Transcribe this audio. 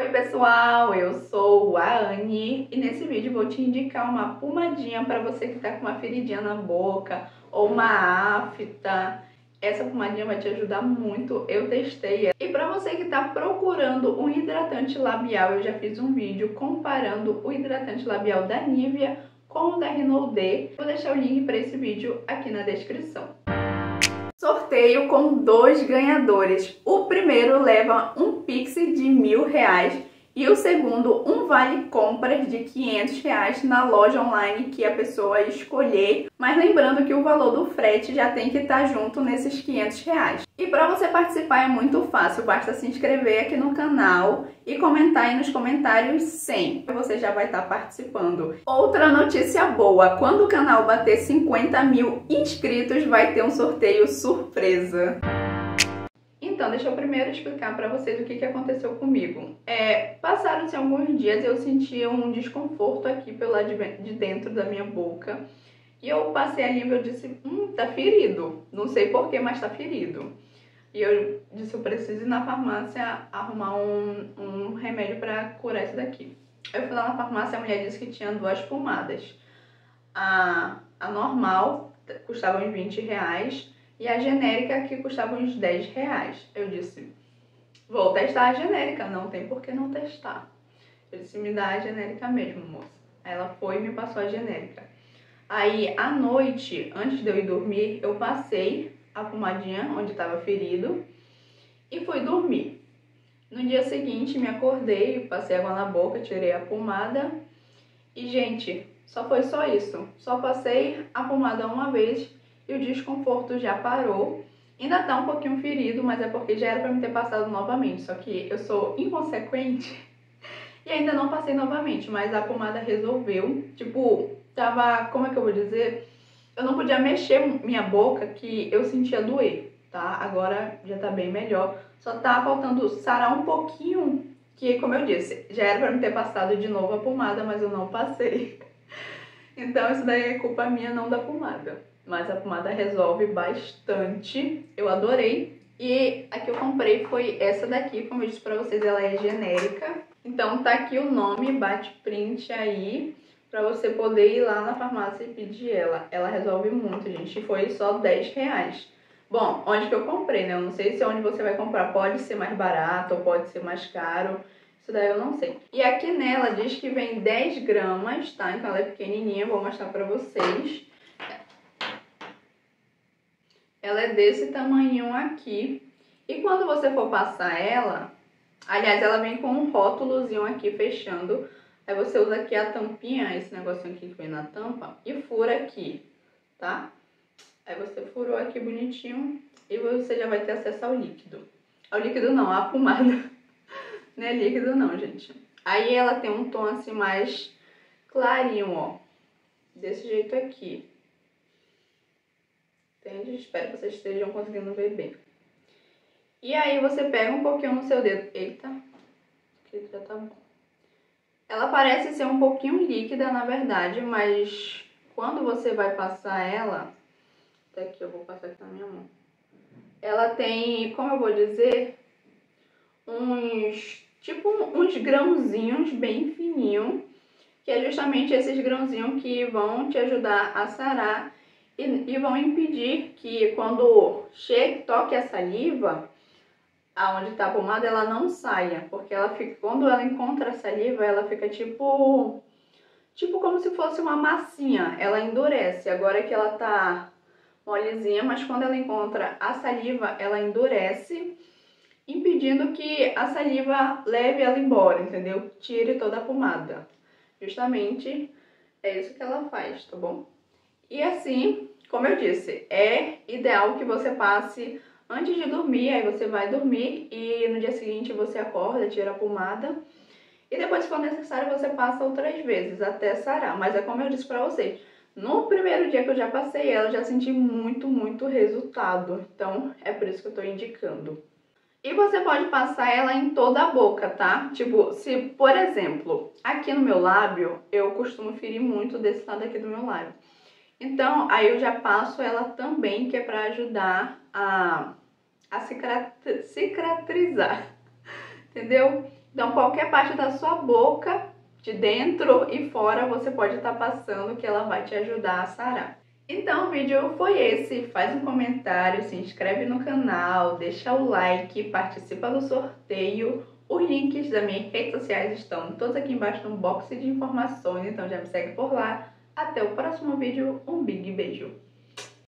Oi pessoal, eu sou a Anne e nesse vídeo vou te indicar uma pomadinha para você que tá com uma feridinha na boca ou uma afta. Essa pomadinha vai te ajudar muito, eu testei ela. E para você que tá procurando um hidratante labial, eu já fiz um vídeo comparando o hidratante labial da Nivea com o da Rinoldê. Vou deixar o link para esse vídeo aqui na descrição. Sorteio com 2 ganhadores. O primeiro leva um Pix de R$1.000 e o segundo um vale compras de R$500 na loja online que a pessoa escolher. Mas lembrando que o valor do frete já tem que estar junto nesses R$500. E para você participar é muito fácil, basta se inscrever aqui no canal e comentar aí nos comentários 100, que você já vai estar participando. Outra notícia boa, quando o canal bater 50 mil inscritos vai ter um sorteio surpresa. Então, deixa eu primeiro explicar para vocês o que aconteceu comigo. Passaram-se alguns dias, eu sentia um desconforto aqui pelo lado de dentro da minha boca. E eu passei ali e eu disse, tá ferido. Não sei porquê, mas tá ferido. E eu disse, eu preciso ir na farmácia arrumar um remédio pra curar isso daqui. Eu fui lá na farmácia, a mulher disse que tinha 2 pomadas. A normal custava uns R$20 e a genérica que custava uns R$10. Eu disse, vou testar a genérica, não tem por que não testar. Eu disse, me dá a genérica mesmo, moça. Ela foi e me passou a genérica. Aí, à noite, antes de eu ir dormir, eu passei a pomadinha onde estava ferido e fui dormir. No dia seguinte, me acordei, passei água na boca, tirei a pomada e, gente, só isso. Só passei a pomada uma vez e o desconforto já parou. Ainda tá um pouquinho ferido, mas é porque já era pra me ter passado novamente, só que eu sou inconsequente e ainda não passei novamente, mas a pomada resolveu, tipo... Tava, como é que eu vou dizer? Eu não podia mexer minha boca que eu sentia doer, tá? Agora já tá bem melhor. Só tá faltando sarar um pouquinho, que como eu disse, já era pra me ter passado de novo a pomada, mas eu não passei. Então isso daí é culpa minha, não da pomada. Mas a pomada resolve bastante. Eu adorei. E a que eu comprei foi essa daqui, como eu disse pra vocês, ela é genérica. Então tá aqui o nome, bate print aí, pra você poder ir lá na farmácia e pedir ela. Ela resolve muito, gente. Foi só R$10. Bom, onde que eu comprei, né? Eu não sei se onde você vai comprar pode ser mais barato ou pode ser mais caro. Isso daí eu não sei. E aqui nela diz que vem 10 gramas, tá? Então ela é pequenininha. Vou mostrar pra vocês. Ela é desse tamanhinho aqui. E quando você for passar ela... Aliás, ela vem com um rótulozinho aqui fechando... Aí você usa aqui a tampinha, esse negocinho aqui que vem na tampa, e fura aqui, tá? Aí você furou aqui bonitinho e você já vai ter acesso ao líquido. Ao líquido não, à pomada. Não é líquido não, gente. Aí ela tem um tom assim mais clarinho, ó. Desse jeito aqui. Entende? Espero que vocês estejam conseguindo ver bem. E aí você pega um pouquinho no seu dedo. Eita, que já tá bom. Ela parece ser um pouquinho líquida, na verdade, mas quando você vai passar ela... Até aqui, eu vou passar aqui na minha mão. Ela tem, como eu vou dizer, uns grãozinhos bem fininhos, que é justamente esses grãozinhos que vão te ajudar a sarar e vão impedir que quando toque a saliva... Aonde tá a pomada, ela não saia, porque ela fica, quando ela encontra a saliva, ela fica tipo como se fosse uma massinha, ela endurece. Agora que ela tá molezinha, mas quando ela encontra a saliva, ela endurece, impedindo que a saliva leve ela embora, entendeu? Tire toda a pomada. Justamente é isso que ela faz, tá bom? E assim, como eu disse, é ideal que você passe... Antes de dormir, aí você vai dormir e no dia seguinte você acorda, tira a pomada. E depois, se for necessário, você passa outras vezes até sarar. Mas é como eu disse pra vocês, no primeiro dia que eu já passei ela, eu já senti muito, muito resultado. Então, é por isso que eu tô indicando. E você pode passar ela em toda a boca, tá? Tipo, se, por exemplo, aqui no meu lábio, eu costumo ferir muito desse lado aqui do meu lábio. Então, aí eu já passo ela também, que é pra ajudar a cicatrizar, entendeu? Então, qualquer parte da sua boca, de dentro e fora, você pode estar passando que ela vai te ajudar a sarar. Então, o vídeo foi esse. Faz um comentário, se inscreve no canal, deixa o like, participa do sorteio. Os links das minhas redes sociais estão todos aqui embaixo no box de informações, então já me segue por lá. Até o próximo vídeo, um big beijo!